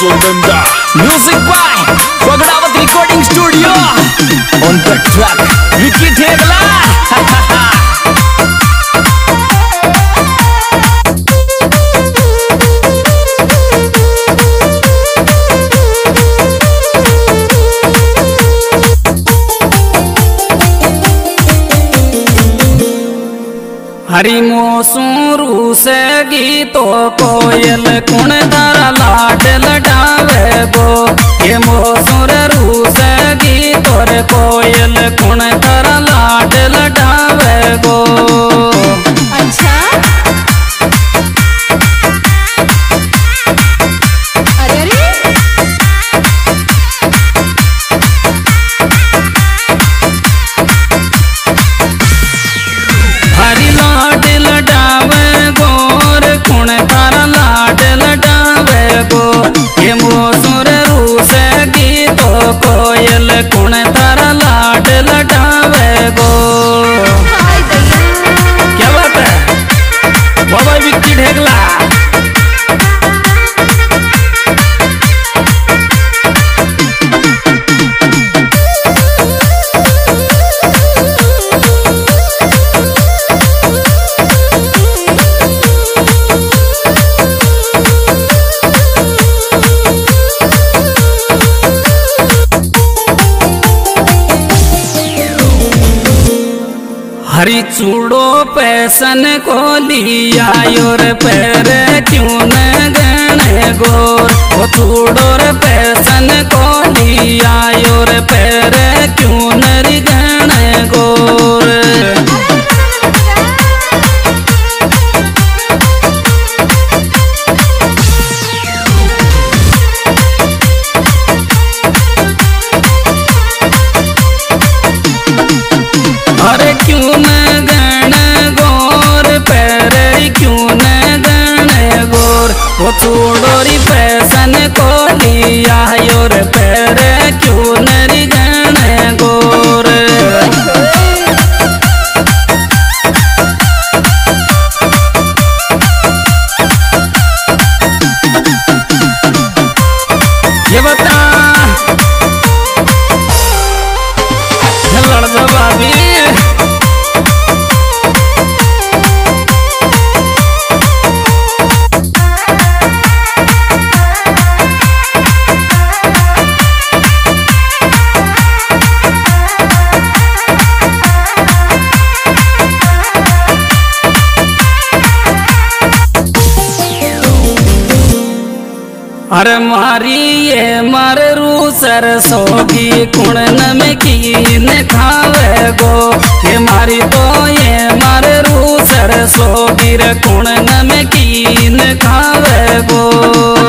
Survinda. Music by Bagdawat Recording Studio. On the track, Vicky Thegla. हरिमो सूरू से गीतो कोयल कुण धरा लाड लडावे गो ये मोसूर रू से गीतोर कोयल कुण धरा लाड लडावे गो। अच्छा हरी चूड़ो पैसन को लिया योर पैर क्यों न गणे गोर वो चूड़ो पैसन को लिया योर पैर क्यों न गणे गोर। अरे क्यों न गण गोर पैर क्यों न गण गोर वो चूड़ोरी पैसन को लिया योर पैर क्यों नरी गण गोर। ये बता अरे मारी ये मर रू सरसों की कुण नमकीन खावे गो ये मारी तो ये मर रू सरसों की कुण नमकीन खावे गो।